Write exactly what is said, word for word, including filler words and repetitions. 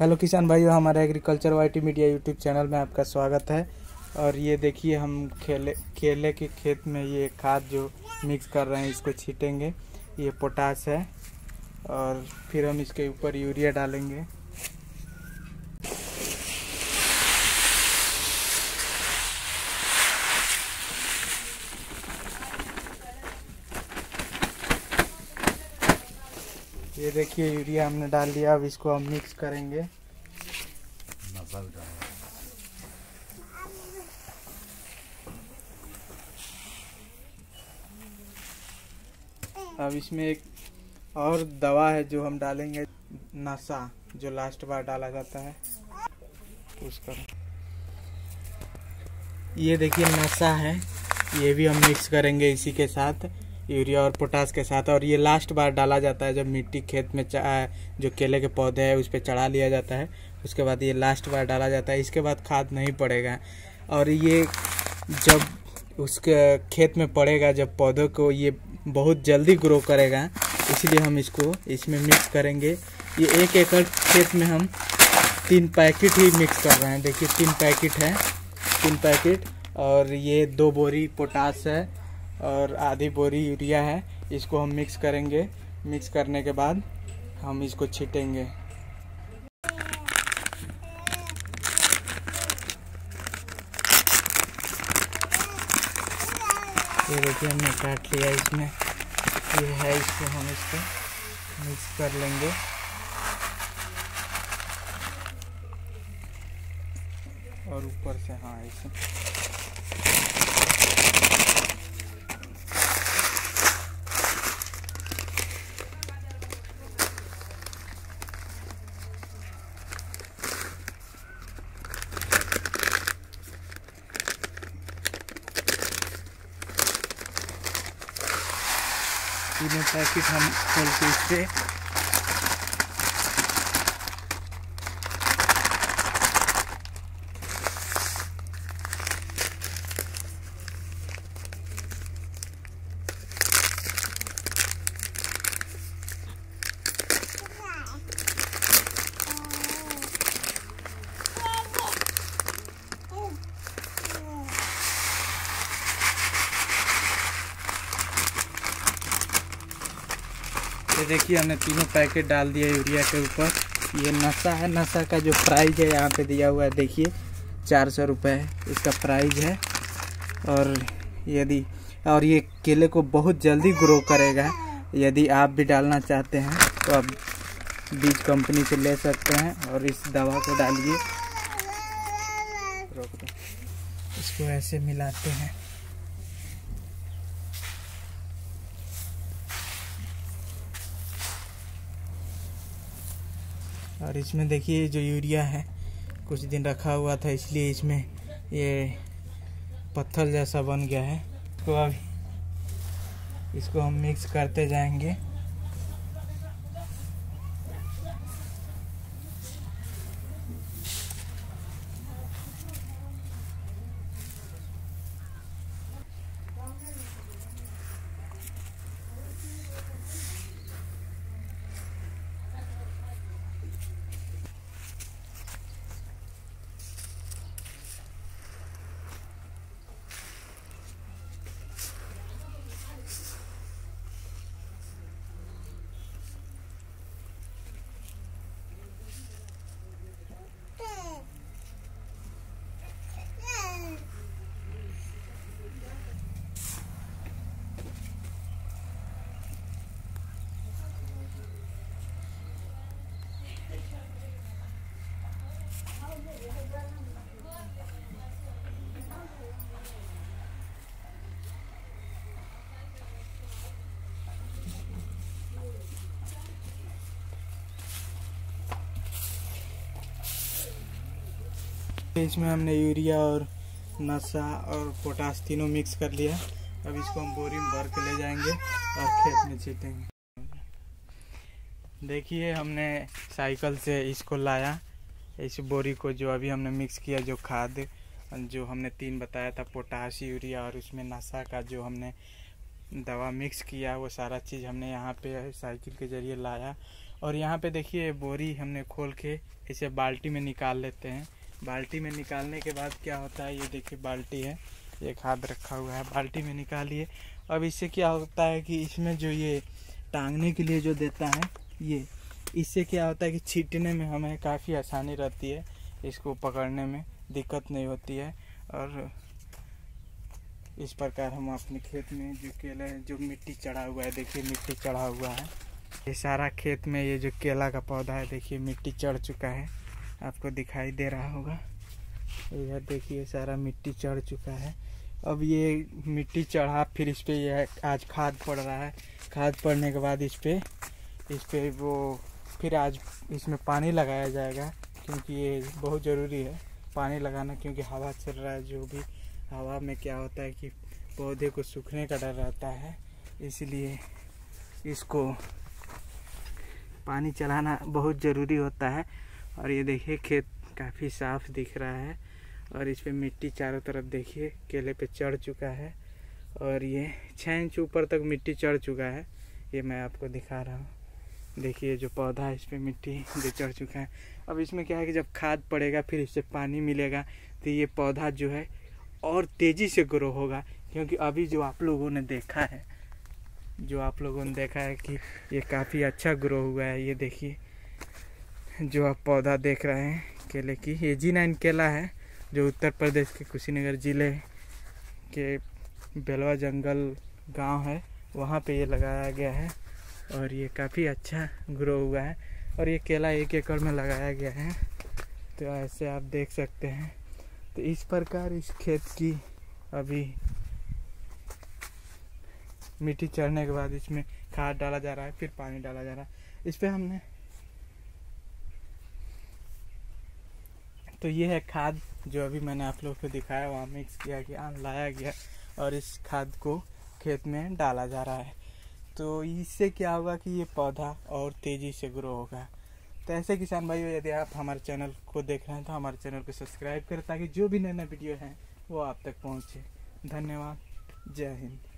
Hello किसान भाइयों, हमारे agriculture Y T media YouTube channel में आपका स्वागत है। और ये देखिए, हम केले केले के खेत में ये खाद जो मिक्स कर रहे हैं इसको छीटेंगे। ये पोटाश है और फिर हम इसके ऊपर यूरिया डालेंगे। ये देखिए, यूरिया हमने डाल दिया। अब इसको हम मिक्स करेंगे। अब इसमें एक और दवा है जो हम डालेंगे, नासा, जो लास्ट बार डाला जाता है उसका। ये देखिए नासा है, ये भी हम मिक्स करेंगे इसी के साथ, यूरिया और पोटाश के साथ। और ये लास्ट बार डाला जाता है जब मिट्टी खेत में जो केले के पौधे हैं उस पर चढ़ा लिया जाता है, उसके बाद ये लास्ट बार डाला जाता है। इसके बाद खाद नहीं पड़ेगा। और ये जब उसके खेत में पड़ेगा, जब पौधों को, ये बहुत जल्दी ग्रो करेगा, इसलिए हम इसको इसमें मिक्स करेंगे। ये एक एकड़ खेत में हम तीन पैकेट ही मिक्स कर रहे हैं। देखिए तीन पैकेट है, तीन पैकेट। और ये दो बोरी पोटाश है और आधी बोरी यूरिया है। इसको हम मिक्स करेंगे। मिक्स करने के बाद हम इसको छीटेंगे। ये देखिए हमने काट लिया, इसमें ये है, इसको हम इसको मिक्स कर लेंगे। और ऊपर से, हाँ, इसे तीनों पैकेट हम खोल के इससे देखिए हमने तीनों पैकेट डाल दिया यूरिया के ऊपर। ये नशा है, नशा का जो प्राइस है यहाँ पे दिया हुआ है, देखिए चार सौ रुपये इसका प्राइस है। और यदि और ये केले को बहुत जल्दी ग्रो करेगा। यदि आप भी डालना चाहते हैं तो आप बीज कंपनी से ले सकते हैं। और इस दवा को डालिए, रोक दो, इसको ऐसे मिलाते हैं। और इसमें देखिए जो यूरिया है कुछ दिन रखा हुआ था, इसलिए इसमें ये पत्थर जैसा बन गया है। तो अब इसको हम मिक्स करते जाएंगे। इसमें हमने यूरिया और नशा और पोटाश तीनों मिक्स कर लिया। अब इसको हम बोरी में भर के ले जाएंगे और खेत में छीटेंगे। देखिए हमने साइकिल से इसको लाया, इस बोरी को जो अभी हमने मिक्स किया, जो खाद जो हमने तीन बताया था, पोटाश, यूरिया और उसमें नशा का जो हमने दवा मिक्स किया, वो सारा चीज़ हमने यहाँ पे साइकिल के ज़रिए लाया। और यहाँ पे देखिए बोरी हमने खोल के इसे बाल्टी में निकाल लेते हैं। बाल्टी में निकालने के बाद क्या होता है, ये देखिए बाल्टी है, ये खाद रखा हुआ है, बाल्टी में निकालिए। अब इससे क्या होता है कि इसमें जो ये टांगने के लिए जो देता है ये, इससे क्या होता है कि छींटने में हमें काफ़ी आसानी रहती है, इसको पकड़ने में दिक्कत नहीं होती है। और इस प्रकार हम अपने खेत में जो केला है, जो मिट्टी चढ़ा हुआ है, देखिए मिट्टी चढ़ा हुआ है, ये सारा खेत में ये जो केला का पौधा है देखिए मिट्टी चढ़ चुका है, आपको दिखाई दे रहा होगा। यह देखिए सारा मिट्टी चढ़ चुका है। अब ये मिट्टी चढ़ा, फिर इस पर यह आज खाद पड़ रहा है। खाद पड़ने के बाद इस पर इस पर वो फिर आज इसमें पानी लगाया जाएगा, क्योंकि ये बहुत ज़रूरी है पानी लगाना, क्योंकि हवा चल रहा है, जो भी हवा में क्या होता है कि पौधे को सूखने का डर रहता है, इसलिए इसको पानी चलाना बहुत ज़रूरी होता है। और ये देखिए खेत काफ़ी साफ दिख रहा है और इस पर मिट्टी चारों तरफ देखिए केले पे चढ़ चुका है और ये छः इंच ऊपर तक मिट्टी चढ़ चुका है, ये मैं आपको दिखा रहा हूँ। देखिए जो पौधा है इस पर मिट्टी जो चढ़ चुका है। अब इसमें क्या है कि जब खाद पड़ेगा फिर इससे पानी मिलेगा तो ये पौधा जो है और तेज़ी से ग्रो होगा, क्योंकि अभी जो आप लोगों ने देखा है जो आप लोगों ने देखा है कि ये काफ़ी अच्छा ग्रो हुआ है। ये देखिए जो आप पौधा देख रहे हैं केले की, ये जी नाइन केला है जो उत्तर प्रदेश के कुशीनगर ज़िले के बेलवा जंगल गांव है, वहां पे ये लगाया गया है और ये काफ़ी अच्छा ग्रो हुआ है। और ये केला एक एकड़ में लगाया गया है, तो ऐसे आप देख सकते हैं। तो इस प्रकार इस खेत की अभी मिट्टी चढ़ने के बाद इसमें खाद डाला जा रहा है, फिर पानी डाला जा रहा है इस पर हमने। तो ये है खाद जो अभी मैंने आप लोगों को दिखाया, वहाँ मिक्स किया गया, लाया गया और इस खाद को खेत में डाला जा रहा है। तो इससे क्या होगा कि ये पौधा और तेज़ी से ग्रो होगा। तो ऐसे किसान भाइयों, यदि आप हमारे चैनल को देख रहे हैं तो हमारे चैनल को सब्सक्राइब करें, ताकि जो भी नए नए वीडियो हैं वो आप तक पहुँचे। धन्यवाद, जय हिंद।